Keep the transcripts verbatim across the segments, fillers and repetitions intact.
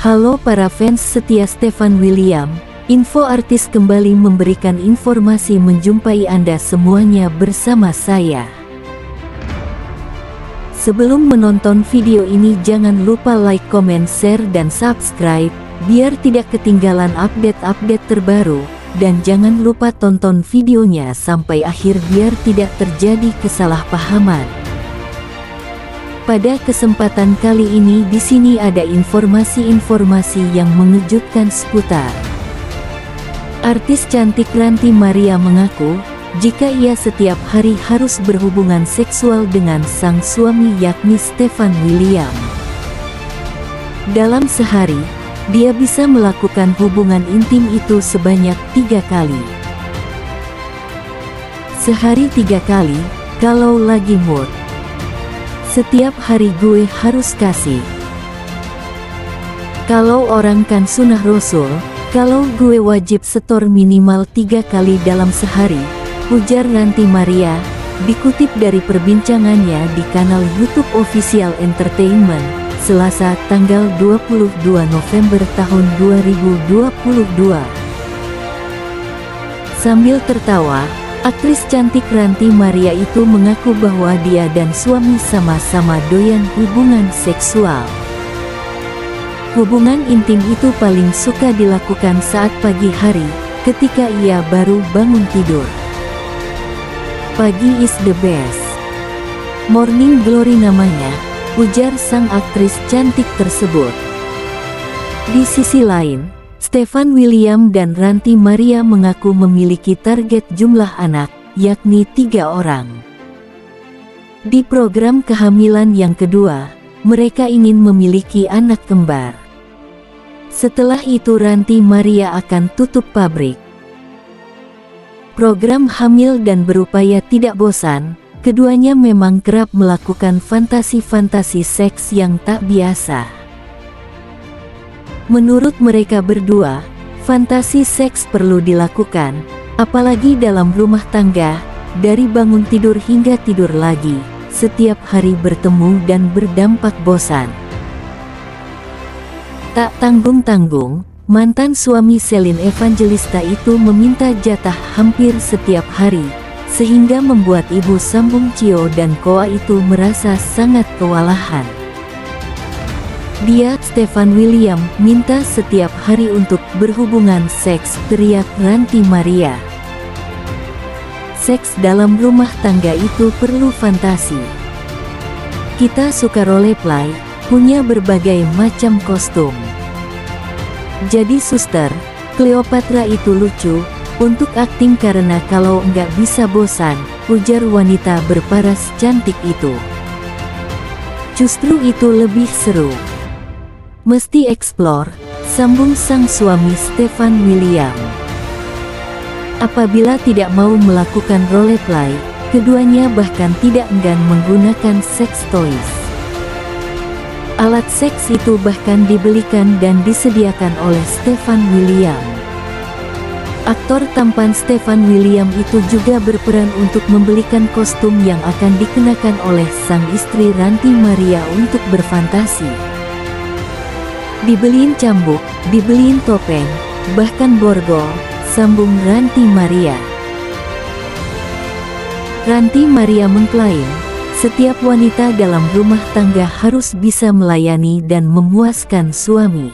Halo para fans setia Stefan William, Info Artis kembali memberikan informasi menjumpai Anda semuanya bersama saya. Sebelum menonton video ini jangan lupa like, comment, share, dan subscribe, biar tidak ketinggalan update-update terbaru, dan jangan lupa tonton videonya sampai akhir biar tidak terjadi kesalahpahaman. Pada kesempatan kali ini di sini ada informasi-informasi yang mengejutkan seputar artis cantik Ranty Maria mengaku jika ia setiap hari harus berhubungan seksual dengan sang suami yakni Stefan William. Dalam sehari, dia bisa melakukan hubungan intim itu sebanyak tiga kali. Sehari tiga kali, kalau lagi mood. Setiap hari gue harus kasih. Kalau orang kan sunah rasul, kalau gue wajib setor minimal tiga kali dalam sehari, ujar Ranty Maria, dikutip dari perbincangannya di kanal YouTube Official Entertainment, Selasa tanggal dua puluh dua November tahun dua ribu dua puluh dua. Sambil tertawa, aktris cantik Ranty Maria itu mengaku bahwa dia dan suami sama-sama doyan hubungan seksual. Hubungan intim itu paling suka dilakukan saat pagi hari, ketika ia baru bangun tidur. Pagi is the best. Morning glory namanya, ujar sang aktris cantik tersebut. Di sisi lain, Stefan William dan Ranty Maria mengaku memiliki target jumlah anak, yakni tiga orang. Di program kehamilan yang kedua, mereka ingin memiliki anak kembar. Setelah itu Ranty Maria akan tutup pabrik. Program hamil dan berupaya tidak bosan, keduanya memang kerap melakukan fantasi-fantasi seks yang tak biasa. Menurut mereka berdua, fantasi seks perlu dilakukan, apalagi dalam rumah tangga, dari bangun tidur hingga tidur lagi, setiap hari bertemu dan berdampak bosan. Tak tanggung-tanggung, mantan suami Celine Evangelista itu meminta jatah hampir setiap hari, sehingga membuat ibu sambung Cio dan Koa itu merasa sangat kewalahan. Dia, Stefan William, minta setiap hari untuk berhubungan seks, teriak Ranty Maria. Seks dalam rumah tangga itu perlu fantasi. Kita suka roleplay, punya berbagai macam kostum. Jadi suster, Cleopatra itu lucu, untuk akting karena kalau nggak bisa bosan, ujar wanita berparas cantik itu. Justru itu lebih seru. Mesti eksplor, sambung sang suami Stefan William. Apabila tidak mau melakukan roleplay, keduanya bahkan tidak enggan menggunakan sex toys. Alat seks itu bahkan dibelikan dan disediakan oleh Stefan William. Aktor tampan Stefan William itu juga berperan untuk membelikan kostum yang akan dikenakan oleh sang istri Ranty Maria untuk berfantasi. Dibeliin cambuk, dibeliin topeng, bahkan borgol, sambung Ranty Maria. Ranty Maria mengklaim, setiap wanita dalam rumah tangga harus bisa melayani dan memuaskan suami.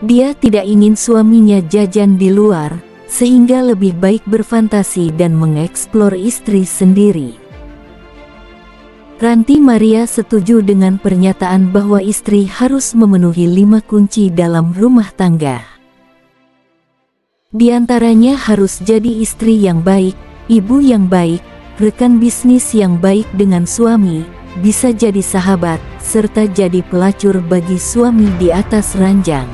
Dia tidak ingin suaminya jajan di luar, sehingga lebih baik berfantasi dan mengeksplor istri sendiri. Ranty Maria setuju dengan pernyataan bahwa istri harus memenuhi lima kunci dalam rumah tangga. Di antaranya harus jadi istri yang baik, ibu yang baik, rekan bisnis yang baik dengan suami, bisa jadi sahabat, serta jadi pelacur bagi suami di atas ranjang.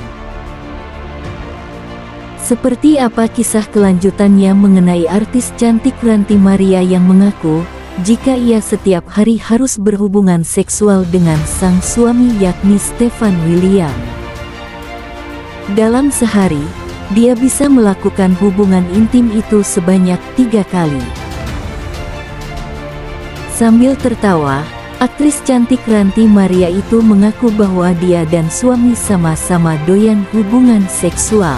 Seperti apa kisah kelanjutannya mengenai artis cantik Ranty Maria yang mengaku jika ia setiap hari harus berhubungan seksual dengan sang suami yakni Stefan William. Dalam sehari, dia bisa melakukan hubungan intim itu sebanyak tiga kali. Sambil tertawa, Aktris cantik Ranty Maria itu mengaku bahwa dia dan suami sama-sama doyan hubungan seksual.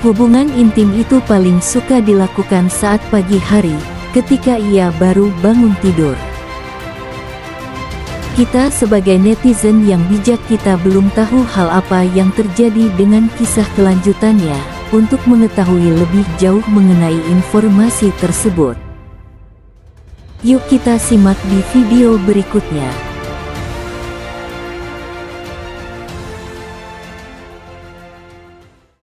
Hubungan intim itu paling suka dilakukan saat pagi hari, ketika ia baru bangun tidur. Kita sebagai netizen yang bijak, kita belum tahu hal apa yang terjadi dengan kisah kelanjutannya. Untuk mengetahui lebih jauh mengenai informasi tersebut, yuk kita simak di video berikutnya.